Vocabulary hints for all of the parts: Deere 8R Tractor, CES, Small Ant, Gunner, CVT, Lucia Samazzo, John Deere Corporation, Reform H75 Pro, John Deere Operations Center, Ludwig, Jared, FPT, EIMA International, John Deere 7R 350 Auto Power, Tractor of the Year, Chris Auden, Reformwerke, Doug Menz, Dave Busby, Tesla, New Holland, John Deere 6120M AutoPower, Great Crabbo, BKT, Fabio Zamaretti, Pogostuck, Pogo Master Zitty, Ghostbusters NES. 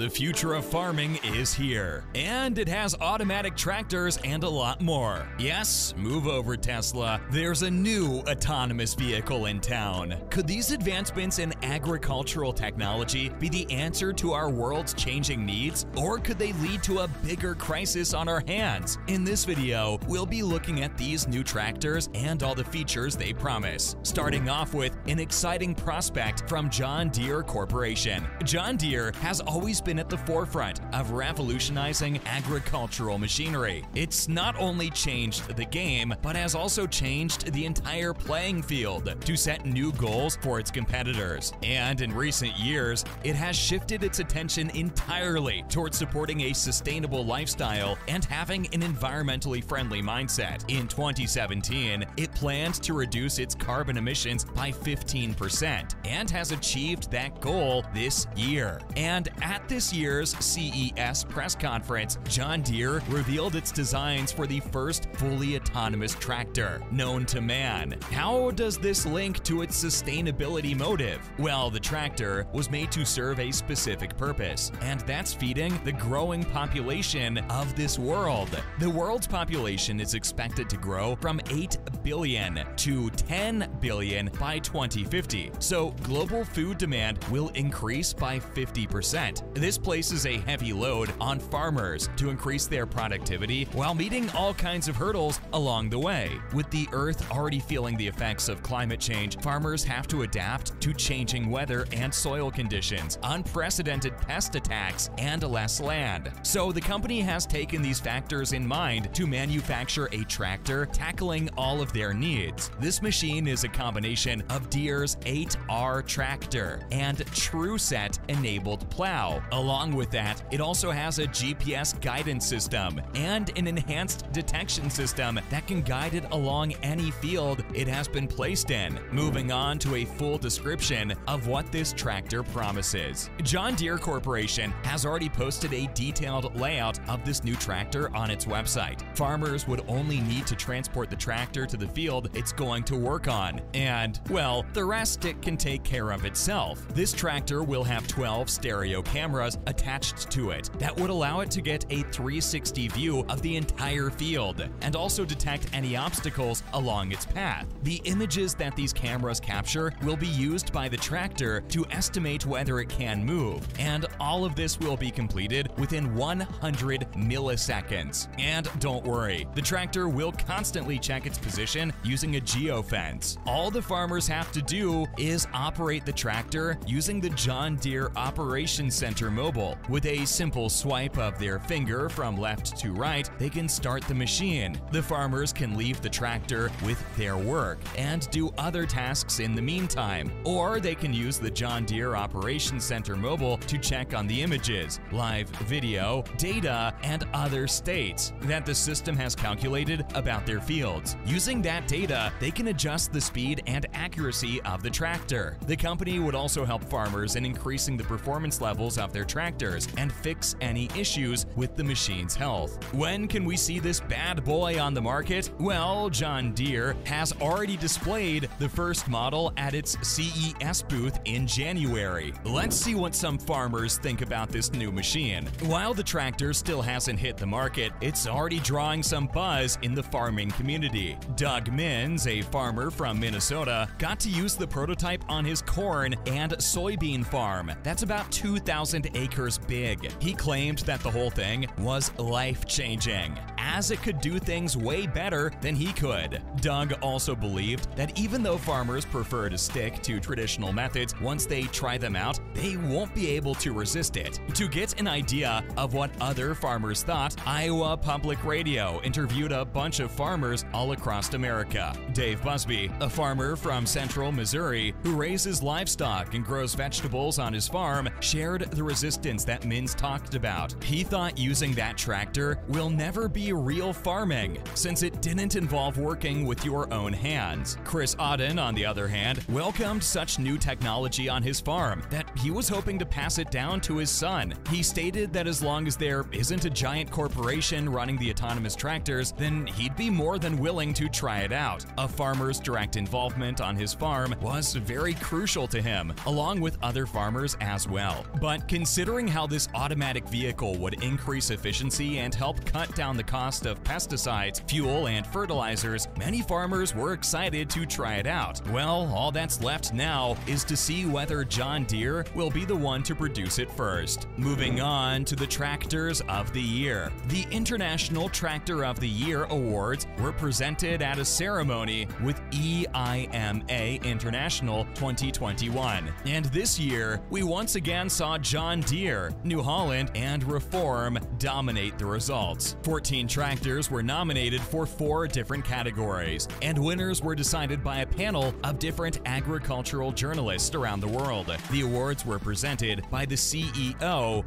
The future of farming is here, and it has automatic tractors and a lot more. Yes, move over Tesla, there's a new autonomous vehicle in town. Could these advancements in agricultural technology be the answer to our world's changing needs, or could they lead to a bigger crisis on our hands? In this video, we'll be looking at these new tractors and all the features they promise, starting off with an exciting prospect from John Deere Corporation. John Deere has always been at the forefront of revolutionizing agricultural machinery. It's not only changed the game, but has also changed the entire playing field to set new goals for its competitors. And in recent years, it has shifted its attention entirely towards supporting a sustainable lifestyle and having an environmentally friendly mindset. In 2017, it plans to reduce its carbon emissions by 15% and has achieved that goal this year. And at this year's CES press conference, John Deere revealed its designs for the first fully autonomous tractor known to man. How does this link to its sustainability motive? Well, the tractor was made to serve a specific purpose, and that's feeding the growing population of this world. The world's population is expected to grow from 8 billion to 10 billion by 2050, so global food demand will increase by 50%. This places a heavy load on farmers to increase their productivity while meeting all kinds of hurdles along the way. With the Earth already feeling the effects of climate change, farmers have to adapt to changing weather and soil conditions, unprecedented pest attacks, and less land. So the company has taken these factors in mind to manufacture a tractor tackling all of their needs. This machine is a combination of Deere's 8R Tractor and TruSet-enabled plow. Along with that, it also has a GPS guidance system and an enhanced detection system that can guide it along any field it has been placed in. Moving on to a full description of what this tractor promises. John Deere Corporation has already posted a detailed layout of this new tractor on its website. Farmers would only need to transport the tractor to the field it's going to work on, and, well, the rest it can take care of itself. This tractor will have 12 stereo cameras attached to it that would allow it to get a 360 view of the entire field and also detect any obstacles along its path. The images that these cameras capture will be used by the tractor to estimate whether it can move, and all of this will be completed within 100 milliseconds. And don't worry, the tractor will constantly check its position using a geofence. All the farmers have to do is operate the tractor using the John Deere Operations Center mobile. With a simple swipe of their finger from left to right, they can start the machine. The farmers can leave the tractor with their work and do other tasks in the meantime, or they can use the John Deere Operations Center mobile to check on the images, live video, data, and other states that the system has calculated about their fields. Using that data, they can adjust the speed and accuracy of the tractor. The company would also help farmers in increasing the performance level of their tractors and fix any issues with the machine's health. When can we see this bad boy on the market? Well, John Deere has already displayed the first model at its CES booth in January. Let's see what some farmers think about this new machine. While the tractor still hasn't hit the market, it's already drawing some buzz in the farming community. Doug Menz, a farmer from Minnesota, got to use the prototype on his corn and soybean farm. That's about 2,000 acres big. He claimed that the whole thing was life-changing, as it could do things way better than he could. Doug also believed that even though farmers prefer to stick to traditional methods, once they try them out, they won't be able to resist it. To get an idea of what other farmers thought, Iowa Public Radio interviewed a bunch of farmers all across America. Dave Busby, a farmer from central Missouri who raises livestock and grows vegetables on his farm, shared the resistance that Menz talked about. He thought using that tractor will never be be real farming, since it didn't involve working with your own hands. Chris Auden, on the other hand, welcomed such new technology on his farm that he was hoping to pass it down to his son. He stated that as long as there isn't a giant corporation running the autonomous tractors, then he'd be more than willing to try it out. A farmer's direct involvement on his farm was very crucial to him, along with other farmers as well. But considering how this automatic vehicle would increase efficiency and help cut down the cost of pesticides, fuel, and fertilizers, many farmers were excited to try it out. Well, all that's left now is to see whether John Deere will be the one to produce it first. Moving on to the tractors of the year. The International Tractor of the Year awards were presented at a ceremony with EIMA International 2021. And this year, we once again saw John Deere, New Holland, and Reform dominate the results. 14 tractors were nominated for 4 different categories, and winners were decided by a panel of different agricultural journalists around the world. The awards were presented by the CEO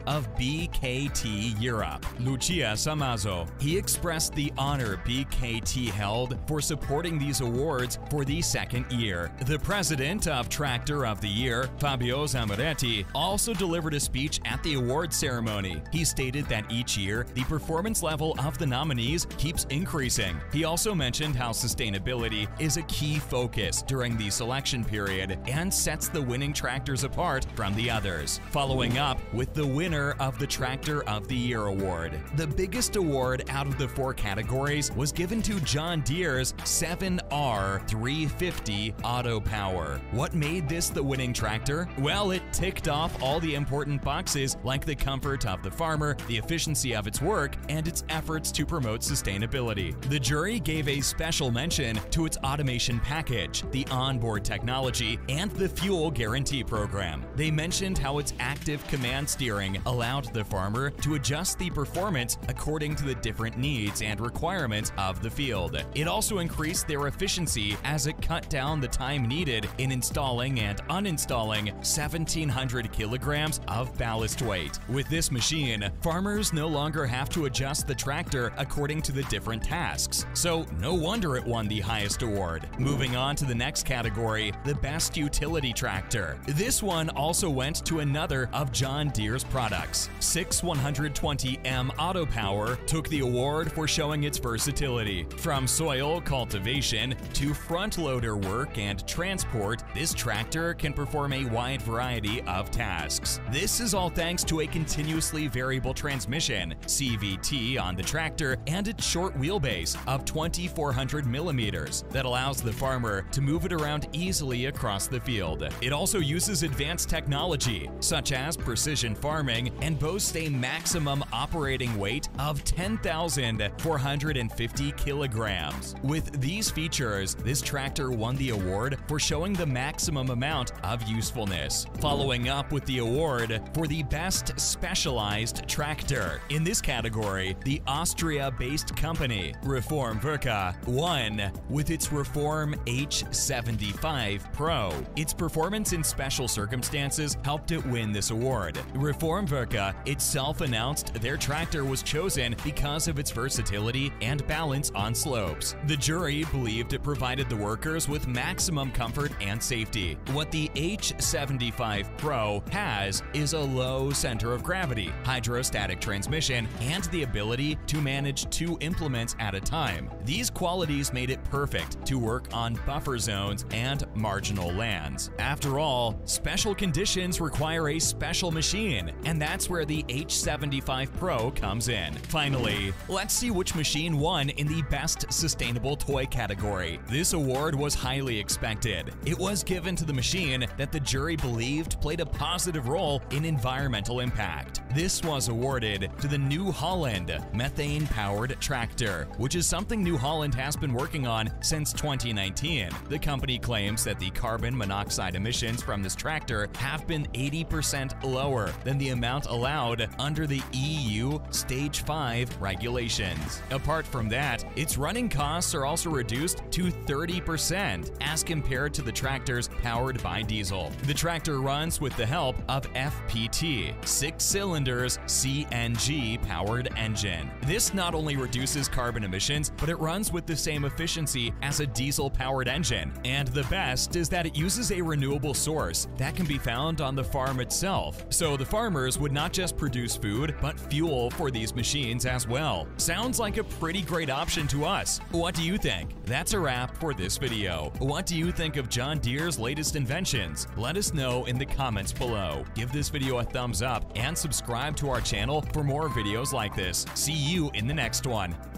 of BKT Europe, Lucia Samazzo. He expressed the honor BKT held for supporting these awards for the second year. The president of Tractor of the Year, Fabio Zamaretti, also delivered a speech at the award ceremony. He stated that each year, the performance level of the nominees keeps increasing. He also mentioned how sustainability is a key focus during the selection period and sets the winning tractors apart from the others. Following up with the winner of the Tractor of the Year award. The biggest award out of the 4 categories was given to John Deere's 7R 350 Auto Power. What made this the winning tractor? Well, it ticked off all the important boxes like the comfort of the farmer, the efficiency of its work, and its efforts to promote sustainability. The jury gave a special mention to its automation package, the onboard technology, and the fuel guarantee program. They mentioned how its active command steering allowed the farmer to adjust the performance according to the different needs and requirements of the field. It also increased their efficiency as it cut down the time needed in installing and uninstalling 1,700 kilograms of ballast weight. With this machine, farmers no longer have to adjust the tractor according to the different tasks, so no wonder it won the highest award. Moving on to the next category, the Best Utility Tractor. This one also went to another of John Deere's products. 6120M AutoPower took the award for showing its versatility. From soil cultivation to front loader work and transport, this tractor can perform a wide variety of tasks. This is all thanks to a continuously variable transmission, CVT, on the tractor and its short wheelbase of 2,400 millimeters that allows the farmer to move it around easily across the field. It also uses advanced technology, such as precision farming, and boasts a maximum operating weight of 10,450 kilograms. With these features, this tractor won the award for showing the maximum amount of usefulness. Following up with the award for the Best Specialized Tractor. In this category, the Austria-based company Reformwerke won with its Reform H75 Pro. Its performance in special circumstances helped it win this award. Reformwerke itself announced their tractor was chosen because of its versatility and balance on slopes. The jury believed it provided the workers with maximum comfort and safety. What the H75 Pro has is a low center of gravity, hydrostatic transmission, and the ability to manage 2 implements at a time. These qualities made it perfect to work on buffer zones and marginal lands. After all, special conditions require a special machine, and that's where the H75 Pro comes in. Finally, let's see which machine won in the Best Sustainable Toy category. This award was highly expected. It was given to the machine that the jury believed played a positive role in environmental impact. This was awarded to the New Holland methane-powered tractor, which is something New Holland has been working on since 2019. The company claims reports that the carbon monoxide emissions from this tractor have been 80% lower than the amount allowed under the EU Stage 5 regulations. Apart from that, its running costs are also reduced to 30% as compared to the tractors powered by diesel. The tractor runs with the help of FPT, 6-cylinder CNG-powered engine. This not only reduces carbon emissions, but it runs with the same efficiency as a diesel-powered engine. And the best is that it uses a renewable source that can be found on the farm itself. So the farmers would not just produce food, but fuel for these machines as well. Sounds like a pretty great option to us. What do you think? That's a wrap for this video. What do you think of John Deere's latest inventions? Let us know in the comments below. Give this video a thumbs up and subscribe to our channel for more videos like this. See you in the next one.